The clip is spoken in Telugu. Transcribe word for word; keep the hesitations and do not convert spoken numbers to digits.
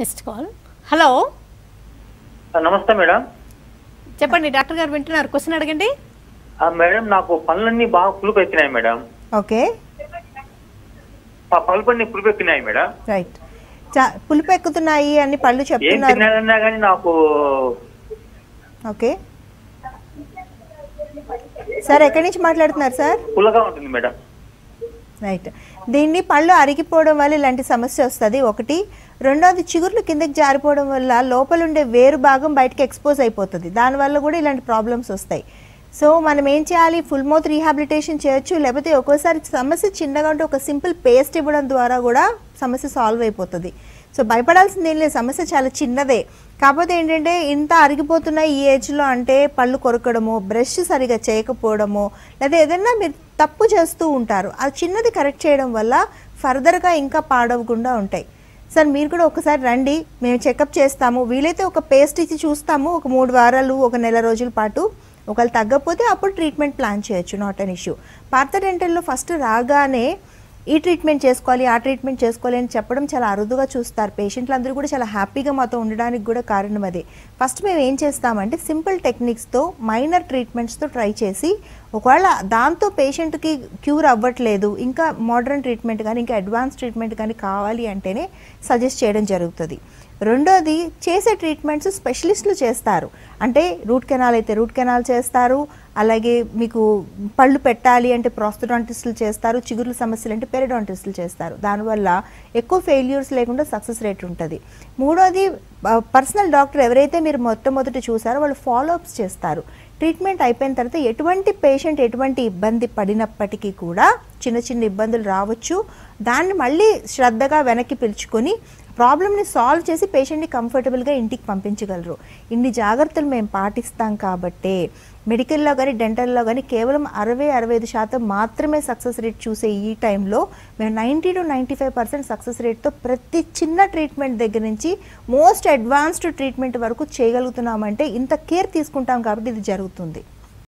Next call. హలో నమస్తే మేడం. చెప్పండి డాక్టర్ గారు వింటున్నారు, క్వశ్చన్ అడగండి. ఆ మేడం నాకు పళ్ళన్నీ బాగా పులుపెక్కినాయి మేడం. ఓకే ఆ పళ్ళన్నీ పులుపెక్కినాయి మేడం. రైట్. పులుపెక్కుతున్నాయి అని పళ్ళు చెప్తున్నారు. ఏం తినాలన్నా గానీ నాకు ఓకే. సార్ ఎక్కడి నుంచి మాట్లాడుతున్నారు సార్? పుల్లగా ఉంటుంది మేడం. రైట్. దీన్ని పళ్ళు అరిగిపోవడం వల్ల ఇలాంటి సమస్య వస్తుంది ఒకటి. రెండోది చిగుర్లు కిందకి జారిపోవడం వల్ల లోపల ఉండే వేరు భాగం బయటకి ఎక్స్పోజ్ అయిపోతుంది, దానివల్ల కూడా ఇలాంటి ప్రాబ్లమ్స్ వస్తాయి. సో మనం ఏం చేయాలి, ఫుల్ మౌత్ రీహాబిలిటేషన్ చేయొచ్చు, లేకపోతే ఒక్కోసారి సమస్య చిన్నగా ఉంటే ఒక సింపుల్ పేస్ట్ ఇవ్వడం ద్వారా కూడా సమస్య సాల్వ్ అయిపోతుంది. సో భయపడాల్సింది ఏం లేదు, సమస్య చాలా చిన్నదే. కాకపోతే ఏంటంటే ఇంత అరిగిపోతున్న ఈ ఏజ్లో అంటే పళ్ళు కొరకడము, బ్రష్ సరిగా చేయకపోవడము, లేదా ఏదైనా మీరు తప్పు చేస్తూ ఉంటారు, అది చిన్నది కరెక్ట్ చేయడం వల్ల ఫర్దర్గా ఇంకా పాడవకుండా ఉంటాయి. సార్ మీరు కూడా ఒకసారి రండి, మేము చెకప్ చేస్తాము, వీలైతే ఒక పేస్ట్ ఇచ్చి చూస్తాము, ఒక మూడు వారాలు ఒక నెల రోజుల పాటు. ఒకవేళ తగ్గకపోతే అప్పుడు ట్రీట్మెంట్ ప్లాన్ చేయొచ్చు, నాట్ అన్ ఇష్యూ. పార్థ డెంటల్లో ఫస్ట్ రాగానే ఈ ట్రీట్మెంట్ చేసుకోవాలి ఆ ట్రీట్మెంట్ చేసుకోవాలి అని చెప్పడం చాలా అరుదుగా చూస్తారు. పేషెంట్లు అందరూ కూడా చాలా హ్యాపీగా మాతో ఉండడానికి కూడా కారణం అదే. ఫస్ట్ మేము ఏం చేస్తామంటే సింపుల్ టెక్నిక్స్తో మైనర్ ట్రీట్మెంట్స్తో ట్రై చేసి, ఒకవేళ దాంతో పేషెంట్కి క్యూర్ అవ్వట్లేదు, ఇంకా మోడర్న్ ట్రీట్మెంట్ కానీ ఇంకా అడ్వాన్స్ ట్రీట్మెంట్ కానీ కావాలి అంటేనే సజెస్ట్ చేయడం జరుగుతుంది. రెండోది చేసే ట్రీట్మెంట్స్ స్పెషలిస్టులు చేస్తారు, అంటే రూట్ కెనాల్ అయితే రూట్ కెనాల్ చేస్తారు, అలాగే మీకు పళ్ళు పెట్టాలి అంటే ప్రాస్థోడాంటిస్టులు చేస్తారు, చిగుర్ల సమస్యలు అంటే పెరిడాంటిస్టులు చేస్తారు. దానివల్ల ఎక్కువ ఫెయిల్యూర్స్ లేకుండా సక్సెస్ రేట్ ఉంటుంది. మూడోది పర్సనల్ డాక్టర్ ఎవరైతే మీరు మొట్టమొదట చూసారో వాళ్ళు ఫాలోఅప్స్ చేస్తారు. ట్రీట్మెంట్ అయిపోయిన తర్వాత ఎటువంటి పేషెంట్ ఎటువంటి ఇబ్బంది పడినప్పటికీ కూడా చిన్న చిన్న ఇబ్బందులు రావచ్చు, దాన్ని మళ్ళీ శ్రద్ధగా వెనక్కి పిలుచుకొని ప్రాబ్లమ్ని సాల్వ్ చేసి పేషెంట్ని కంఫర్టబుల్గా ఇంటికి పంపించగలరు. ఇన్ని జాగ్రత్తలు మేము పాటిస్తాం కాబట్టే మెడికల్లో కానీ డెంటల్లో కానీ కేవలం అరవై అరవై ఐదు శాతం మాత్రమే సక్సెస్ రేట్ చూసే ఈ టైంలో మేము ninety two ninety five percent success రేట్తో ప్రతి చిన్న ట్రీట్మెంట్ దగ్గర నుంచి మోస్ట్ అడ్వాన్స్డ్ ట్రీట్మెంట్ వరకు చేయగలుగుతున్నామంటే ఇంత కేర్ తీసుకుంటాం కాబట్టి ఇది జరుగుతుంది.